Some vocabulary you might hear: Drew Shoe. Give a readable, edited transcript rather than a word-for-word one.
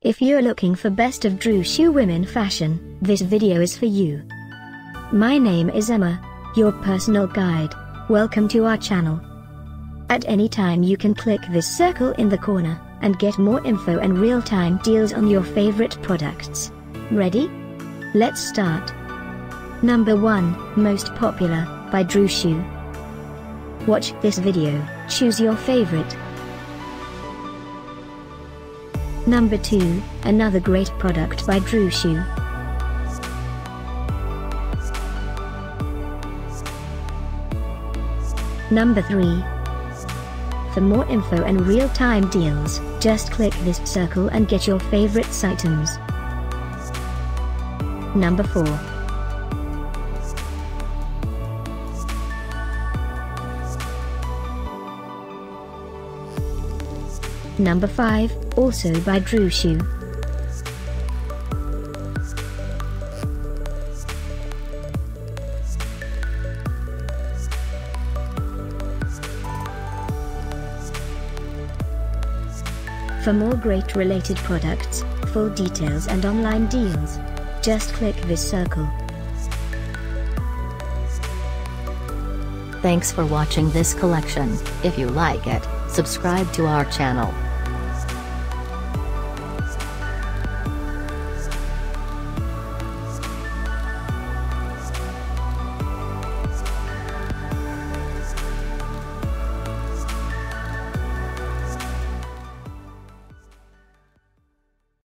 If you're looking for best of Drew Shoe women fashion, this video is for you. My name is Emma, your personal guide. Welcome to our channel. At any time you can click this circle in the corner, and get more info and real-time deals on your favorite products. Ready? Let's start. Number 1, Most Popular, by Drew Shoe. Watch this video, choose your favorite. Number 2, another great product by Drew Shoe. Number 3. For more info and real-time deals, just click this circle and get your favorite items. Number 4. Number 5, also by Drew Shoe. For more great related products, full details and online deals, just click this circle. Thanks for watching this collection. If you like it, subscribe to our channel.